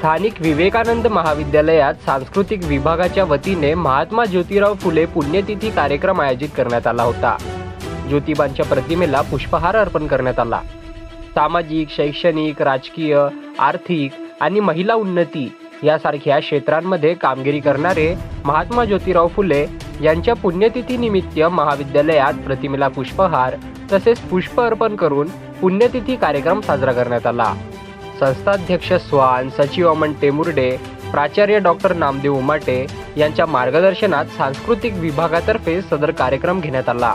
स्थानिक विवेकानंद महाविद्यालयात सांस्कृतिक विभागाच्या वतीने महात्मा ज्योतिराव फुले पुण्यतिथी कार्यक्रम आयोजित करण्यात आला होता। ज्योतिबांच्या प्रतिमेला पुष्पहार अर्पण करण्यात आला। सामाजिक, शैक्षणिक, राजकीय, आर्थिक आणि महिला उन्नती यासारख्या क्षेत्रांमध्ये कामगिरी करणारे महात्मा ज्योतिराव फुले यांच्या पुण्यतिथी निमित्त महाविद्यालयात प्रतिमेला पुष्पहार तसेच पुष्प अर्पण करून पुण्यतिथी कार्यक्रम साजरा करण्यात आला। संस्थाध्यक्ष स्वान, सचिव अमन टेमुरडे, प्राचार्य डॉक्टर नामदेव उमाटे यांच्या मार्गदर्शनात सांस्कृतिक विभागातर्फे सदर कार्यक्रम घेण्यात आला।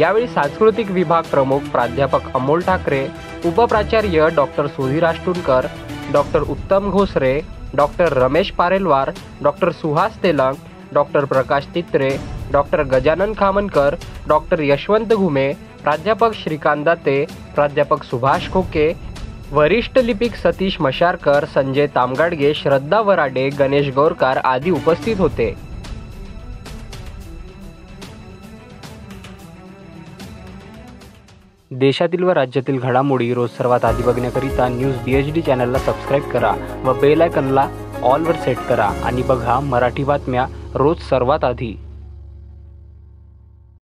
यावेळी सांस्कृतिक विभाग प्रमुख प्राध्यापक अमोल ठाकरे, उपप्राचार्य doctor Sudhir Ashtunkar, doctor Uttam Ghoshre, doctor Ramesh Parelwar, doctor Suhas Telang, doctor Prakash Titre, doctor Gajanan Khamankar, doctor Yashwant Ghume, प्राध्यापक श्रीकान्त, प्राध्यापक सुभाष खोके, वरिष्ठ लिपिक सतीश मशारकर, संजय तामगाड़गे, श्रद्धा वराडे, गणेश गोरकार आदि उपस्थित होते। देशातील व राज्यातील घडामोडी रोज सर्वात आधी बघण्याकरिता न्यूज डीएचडी चॅनलला सबस्क्राईब करा व बेल आयकॉनला ऑलवर सेट करा आणि बघा मराठी बातम्या रोज सर्वात आधी।